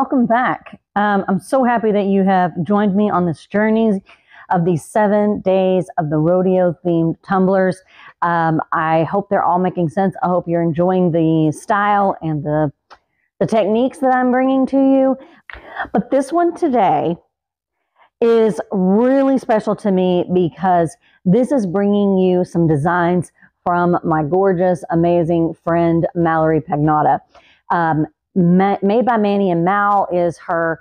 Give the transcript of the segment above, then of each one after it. welcome back. I'm so happy that you have joined me on this journey of these 7 days of the rodeo themed tumblers. I hope they're all making sense. I hope you're enjoying the style and the techniques that I'm bringing to you. But this one today is really special to me because this is bringing you some designs from my gorgeous, amazing friend, Mallory Pagnotta. Made by Mani and Mal is her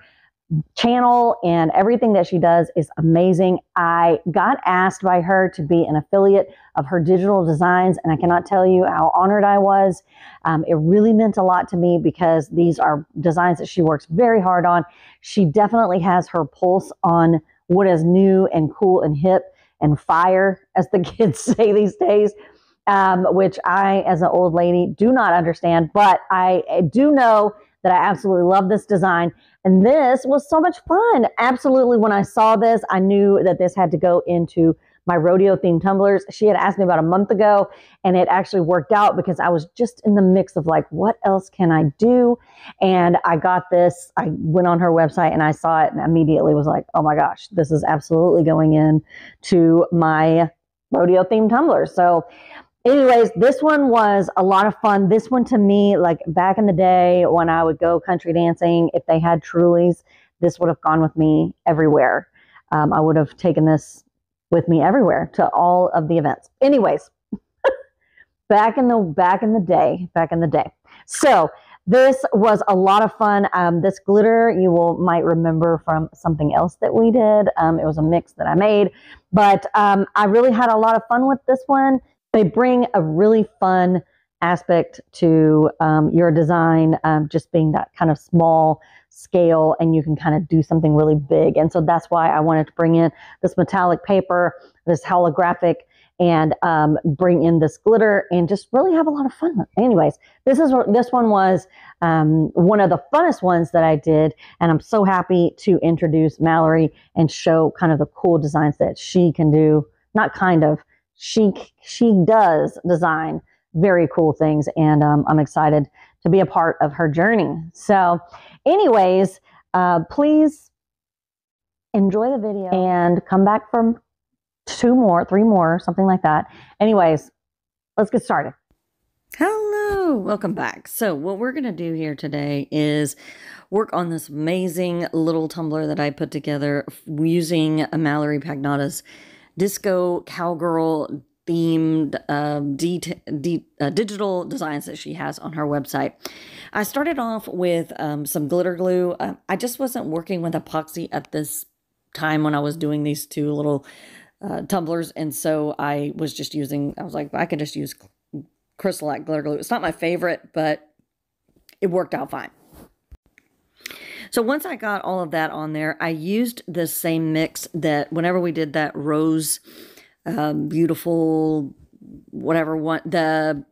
channel, and everything that she does is amazing. I got asked by her to be an affiliate of her digital designs, and I cannot tell you how honored I was. It really meant a lot to me because these are designs that she works very hard on. She definitely has her pulse on what is new and cool and hip and fire, as the kids say these days, which I, as an old lady, do not understand, but I do know that I absolutely love this design. And this was so much fun. Absolutely, when I saw this, I knew that this had to go into my rodeo themed tumblers. She had asked me about a month ago, and it actually worked out because I was just in the mix of like, what else can I do? And I got this, I went on her website and I saw it and immediately was like, oh my gosh, this is absolutely going in to my rodeo themed tumblers. So anyways, this one was a lot of fun. This one to me, like back in the day when I would go country dancing, if they had Trulies, this would have gone with me everywhere. I would have taken this with me everywhere to all of the events. Anyways, back in the day. So this was a lot of fun. This glitter you might remember from something else that we did. It was a mix that I made, but I really had a lot of fun with this one. They bring a really fun aspect to your design, just being that kind of small scale, and you can kind of do something really big. And so that's why I wanted to bring in this metallic paper, this holographic, and bring in this glitter and just really have a lot of fun with it. Anyways, this one was one of the funnest ones that I did, and I'm so happy to introduce Mallory and show kind of the cool designs that she can do. Not kind of. She does design very cool things, and I'm excited to be a part of her journey. So anyways, please enjoy the video and come back for three more, something like that. Anyways, let's get started. Hello, welcome back. So what we're going to do here today is work on this amazing little tumbler that I put together using Mallory Pagnotta's disco cowgirl themed digital designs that she has on her website. I started off with some glitter glue. I just wasn't working with epoxy at this time when I was doing these two little tumblers, and so I could just use Crystallite glitter glue. It's not my favorite, but it worked out fine. So once I got all of that on there, I used the same mix that whenever we did that rose, beautiful, whatever one, the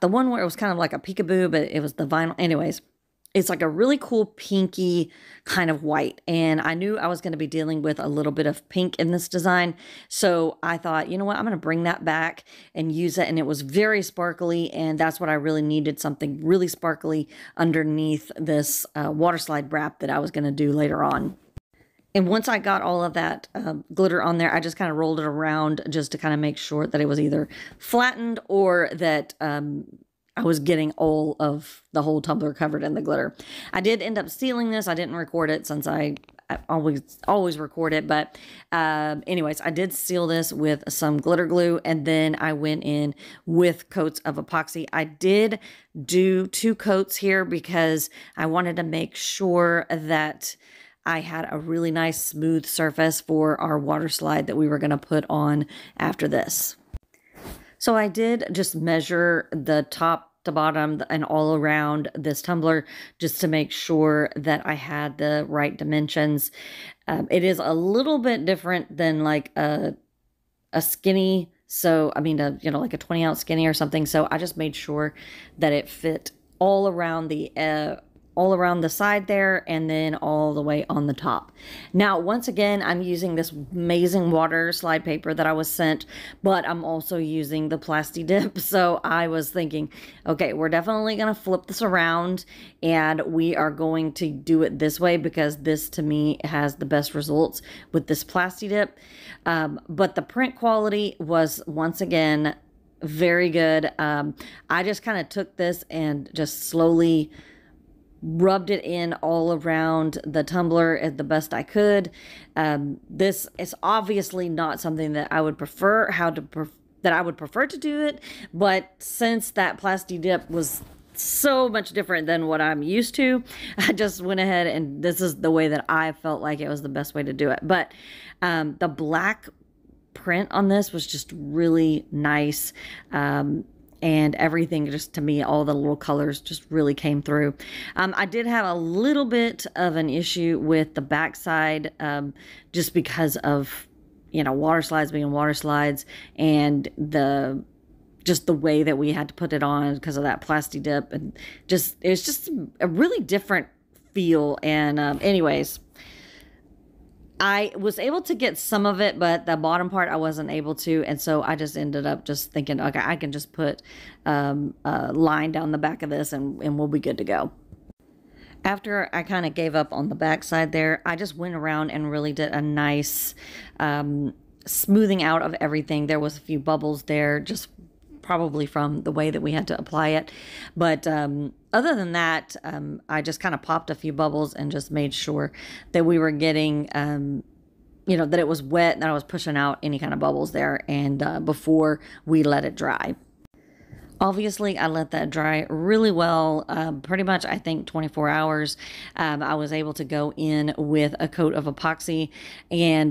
one where it was kind of like a peekaboo, but it was the vinyl. Anyways, it's like a really cool pinky kind of white. And I knew I was going to be dealing with a little bit of pink in this design. So I thought, you know what, I'm going to bring that back and use it. And it was very sparkly. And that's what I really needed, something really sparkly underneath this water slide wrap that I was going to do later on. And once I got all of that glitter on there, I just kind of rolled it around just to kind of make sure that it was either flattened or that I was getting all of the whole tumbler covered in the glitter. I did end up sealing this. I didn't record it since I always record it. But anyways, I did seal this with some glitter glue, and then I went in with coats of epoxy. I did do 2 coats here because I wanted to make sure that I had a really nice smooth surface for our water slide that we were going to put on after this. So I did just measure the top to bottom and all around this tumbler just to make sure that I had the right dimensions. It is a little bit different than like a skinny. So, I mean, like a 20-ounce skinny or something. So I just made sure that it fit all around the all around the side there and then all the way on the top. Now, once again, I'm using this amazing water slide paper that I was sent, but I'm also using the Plasti Dip. So I was thinking, okay, we're definitely going to flip this around and we are going to do it this way because this to me has the best results with this Plasti Dip. But the print quality was once again very good. I just kind of took this and just slowly rubbed it in all around the tumbler as the best I could. This is obviously not something that I would prefer to do it, but since that Plasti Dip was so much different than what I'm used to, I just went ahead and this is the way that I felt like it was the best way to do it. But the black print on this was just really nice. And everything just, to me, all the little colors just really came through. I did have a little bit of an issue with the backside just because of, you know, water slides being water slides and the just the way that we had to put it on because of that Plasti Dip. And just, it was just a really different feel. And anyways, I was able to get some of it, but the bottom part I wasn't able to, and so I just ended up just thinking, okay, I can just put a line down the back of this and we'll be good to go. After I kind of gave up on the back side there, I just went around and really did a nice smoothing out of everything. There was a few bubbles there, just probably from the way that we had to apply it. But other than that, I just kind of popped a few bubbles and just made sure that we were getting, you know, that it was wet and that I was pushing out any kind of bubbles there and before we let it dry. Obviously, I let that dry really well, pretty much, I think, 24 hours. I was able to go in with a coat of epoxy, and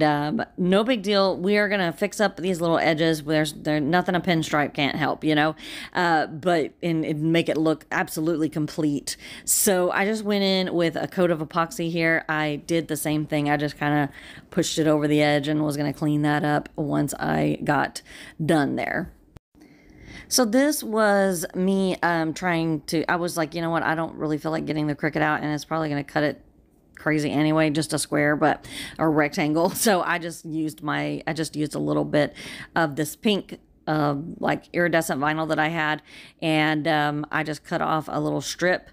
no big deal. We are going to fix up these little edges. There's nothing a pinstripe can't help, you know, and make it look absolutely complete. So I just went in with a coat of epoxy here. I did the same thing. I just kind of pushed it over the edge and was going to clean that up once I got done there. So this was me I was like, you know what, I don't really feel like getting the Cricut out, and it's probably going to cut it crazy anyway, just a square, but a rectangle. So I just used a little bit of this pink like iridescent vinyl that I had, and I just cut off a little strip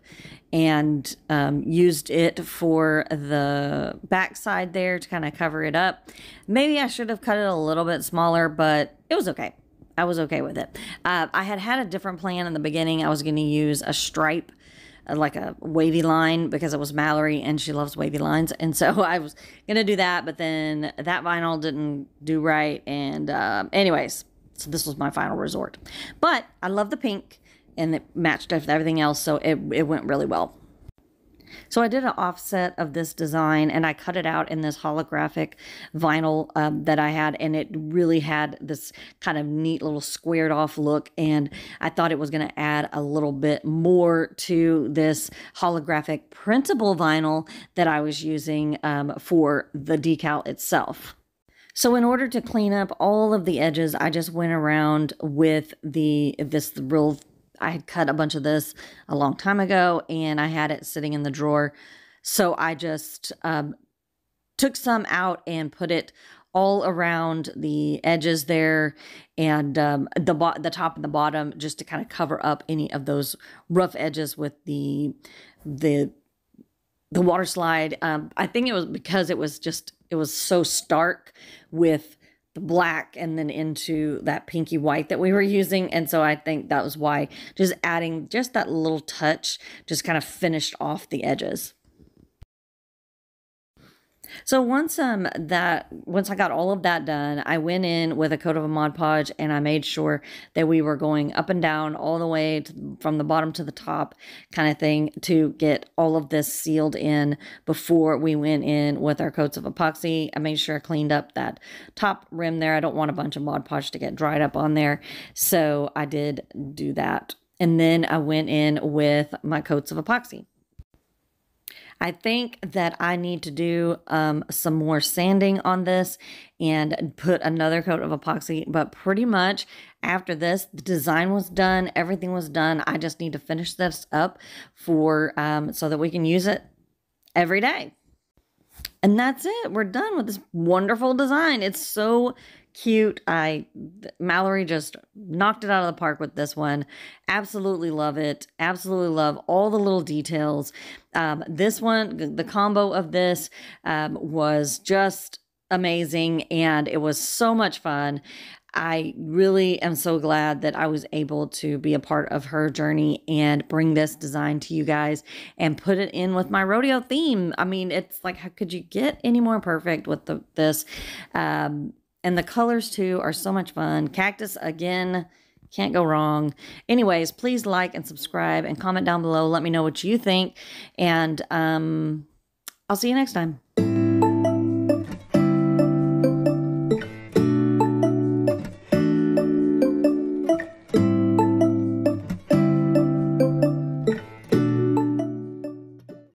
and used it for the back side there to kind of cover it up. Maybe I should have cut it a little bit smaller, but it was okay. I was okay with it. I had a different plan in the beginning. I was going to use a stripe, like a wavy line, because it was Mallory and she loves wavy lines. And so I was going to do that, but then that vinyl didn't do right. And anyways, so this was my final resort. But I love the pink and it matched up with everything else. So it went really well. So I did an offset of this design and I cut it out in this holographic vinyl that I had, and it really had this kind of neat little squared off look, and I thought it was going to add a little bit more to this holographic printable vinyl that I was using for the decal itself. So in order to clean up all of the edges, I just went around with this real I had cut a bunch of this a long time ago and I had it sitting in the drawer. So I just took some out and put it all around the edges there and the top and the bottom, just to kind of cover up any of those rough edges with the water slide. I think it was because it was so stark with the black and then into that pinky white that we were using, and so I think that was why, just adding just that little touch just kind of finished off the edges. So once I got all of that done, I went in with a coat of a Mod Podge and I made sure that we were going up and down all the way from the bottom to the top kind of thing to get all of this sealed in before we went in with our coats of epoxy. I made sure I cleaned up that top rim there. I don't want a bunch of Mod Podge to get dried up on there. So I did do that. And then I went in with my coats of epoxy. I think that I need to do some more sanding on this and put another coat of epoxy, but pretty much after this, the design was done, everything was done. I just need to finish this up for so that we can use it every day. And that's it. We're done with this wonderful design. It's so cute. Mallory just knocked it out of the park with this one. Absolutely love it. Absolutely love all the little details. This one, the combo of this was just amazing, and it was so much fun. I really am so glad that I was able to be a part of her journey and bring this design to you guys and put it in with my rodeo theme. I mean, it's like, how could you get any more perfect with this? And the colors too are so much fun. Cactus again, can't go wrong. Anyways, please like and subscribe and comment down below. Let me know what you think, and I'll see you next time.